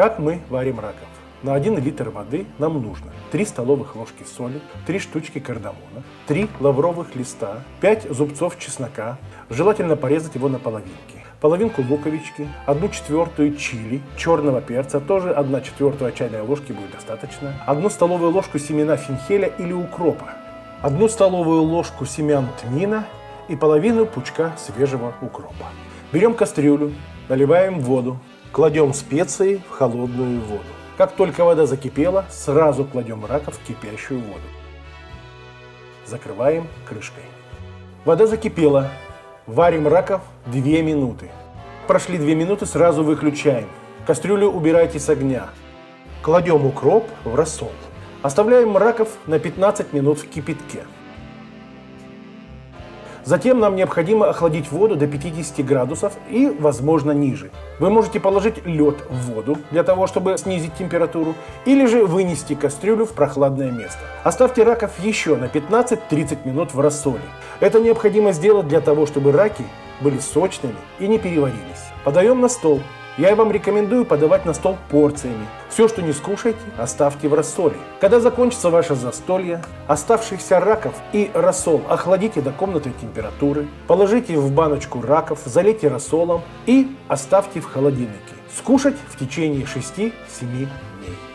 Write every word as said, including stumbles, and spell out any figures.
Как мы варим раков? На один литр воды нам нужно три столовых ложки соли, три штучки кардамона, три лавровых листа, пять зубцов чеснока, желательно порезать его на половинки, половинку луковички, одну четвертую чили, черного перца, тоже одна четвертая чайной ложки будет достаточно, одну столовую ложку семена фенхеля или укропа, одну столовую ложку семян тмина и половину пучка свежего укропа. Берем кастрюлю, наливаем воду, кладем специи в холодную воду. Как только вода закипела, сразу кладем раков в кипящую воду. Закрываем крышкой. Вода закипела. Варим раков две минуты. Прошли две минуты, сразу выключаем. Кастрюлю убирайте с огня. Кладем укроп в рассол. Оставляем раков на пятнадцать минут в кипятке. Затем нам необходимо охладить воду до пятидесяти градусов и, возможно, ниже. Вы можете положить лед в воду для того, чтобы снизить температуру, или же вынести кастрюлю в прохладное место. Оставьте раков еще на пятнадцать-тридцать минут в рассоле. Это необходимо сделать для того, чтобы раки были сочными и не переварились. Подаем на стол. Я вам рекомендую подавать на стол порциями. Все, что не скушаете, оставьте в рассоле. Когда закончится ваше застолье, оставшихся раков и рассол охладите до комнатной температуры, положите в баночку раков, залейте рассолом и оставьте в холодильнике. Скушать в течение шести-семи дней.